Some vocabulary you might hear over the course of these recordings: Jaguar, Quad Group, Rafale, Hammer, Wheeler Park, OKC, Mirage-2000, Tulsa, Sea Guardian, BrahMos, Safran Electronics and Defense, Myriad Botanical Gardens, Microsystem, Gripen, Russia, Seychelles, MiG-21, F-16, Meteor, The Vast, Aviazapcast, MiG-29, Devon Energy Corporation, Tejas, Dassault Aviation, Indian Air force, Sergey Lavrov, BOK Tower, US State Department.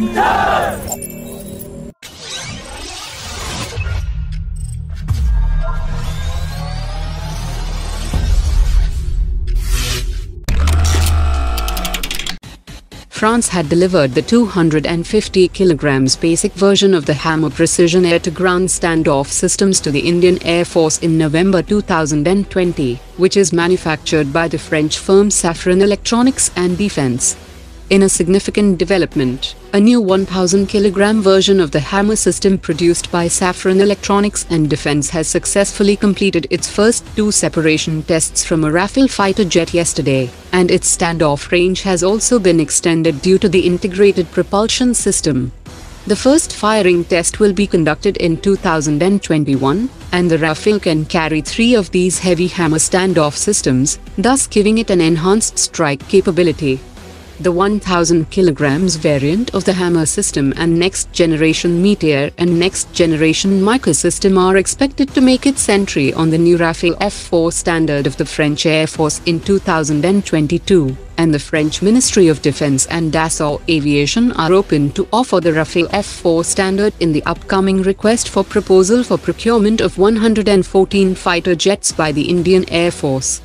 Yes! France had delivered the 250 kilograms basic version of the Hammer precision air-to-ground standoff systems to the Indian Air Force in November 2020, which is manufactured by the French firm Safran Electronics and Defense. In a significant development, a new 1,000 kilogram version of the Hammer system produced by Safran Electronics and Defense has successfully completed its first two separation tests from a Rafale fighter jet yesterday, and its standoff range has also been extended due to the integrated propulsion system. The first firing test will be conducted in 2021, and the Rafale can carry three of these heavy Hammer standoff systems, thus giving it an enhanced strike capability. The 1,000 kilograms variant of the Hammer system and next-generation Meteor and next-generation Microsystem are expected to make its entry on the new Rafale F4 standard of the French Air Force in 2022, and the French Ministry of Defense and Dassault Aviation are open to offer the Rafale F4 standard in the upcoming request for proposal for procurement of 114 fighter jets by the Indian Air Force.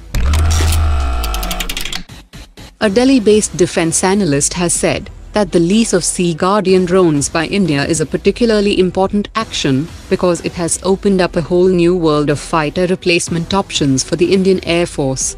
A Delhi-based defense analyst has said that the lease of Sea Guardian drones by India is a particularly important action because it has opened up a whole new world of fighter replacement options for the Indian Air Force.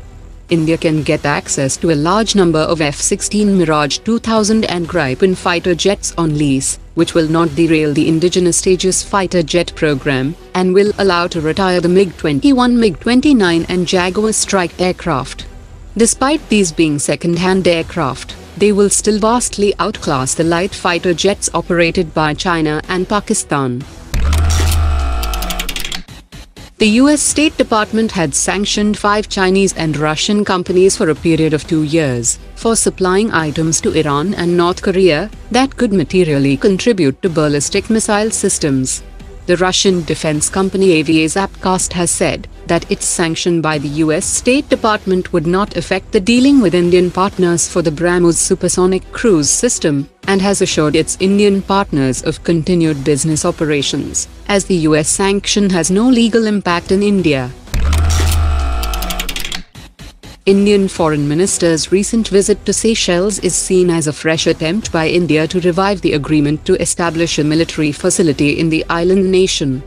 India can get access to a large number of F-16 Mirage-2000 and Gripen fighter jets on lease, which will not derail the indigenous Tejas fighter jet program, and will allow to retire the MiG-21, MiG-29 and Jaguar strike aircraft. Despite these being second-hand aircraft, they will still vastly outclass the light fighter jets operated by China and Pakistan. The US State Department had sanctioned 5 Chinese and Russian companies for a period of 2 years for supplying items to Iran and North Korea that could materially contribute to ballistic missile systems. The Russian defense company Aviazapcast has said that its sanction by the US State Department would not affect the dealing with Indian partners for the BrahMos supersonic cruise system, and has assured its Indian partners of continued business operations, as the US sanction has no legal impact in India. Indian Foreign Minister's recent visit to Seychelles is seen as a fresh attempt by India to revive the agreement to establish a military facility in the island nation.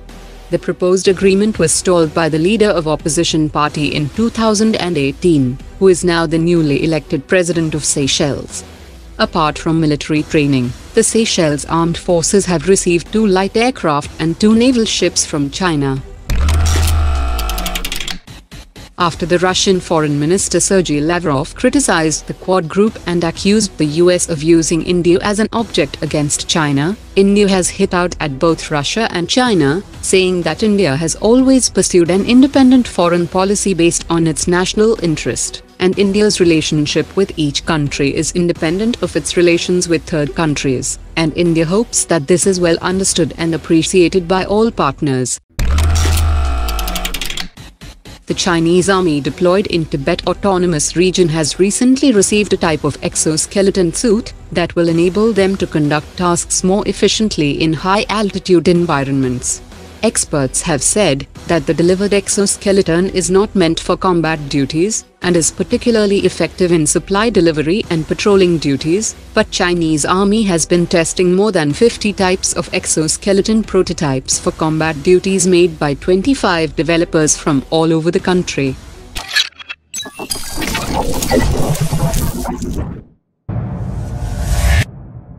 The proposed agreement was stalled by the leader of opposition party in 2018, who is now the newly elected president of Seychelles. Apart from military training, the Seychelles Armed Forces have received 2 light aircraft and 2 naval ships from China. After the Russian Foreign Minister Sergey Lavrov criticized the Quad Group and accused the US of using India as an object against China, India has hit out at both Russia and China, saying that India has always pursued an independent foreign policy based on its national interest, and India's relationship with each country is independent of its relations with third countries, and India hopes that this is well understood and appreciated by all partners. The Chinese army deployed in Tibet Autonomous Region has recently received a type of exoskeleton suit that will enable them to conduct tasks more efficiently in high-altitude environments. Experts have said that the delivered exoskeleton is not meant for combat duties, and is particularly effective in supply delivery and patrolling duties, but Chinese army has been testing more than 50 types of exoskeleton prototypes for combat duties made by 25 developers from all over the country.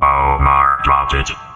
Omar dropped it.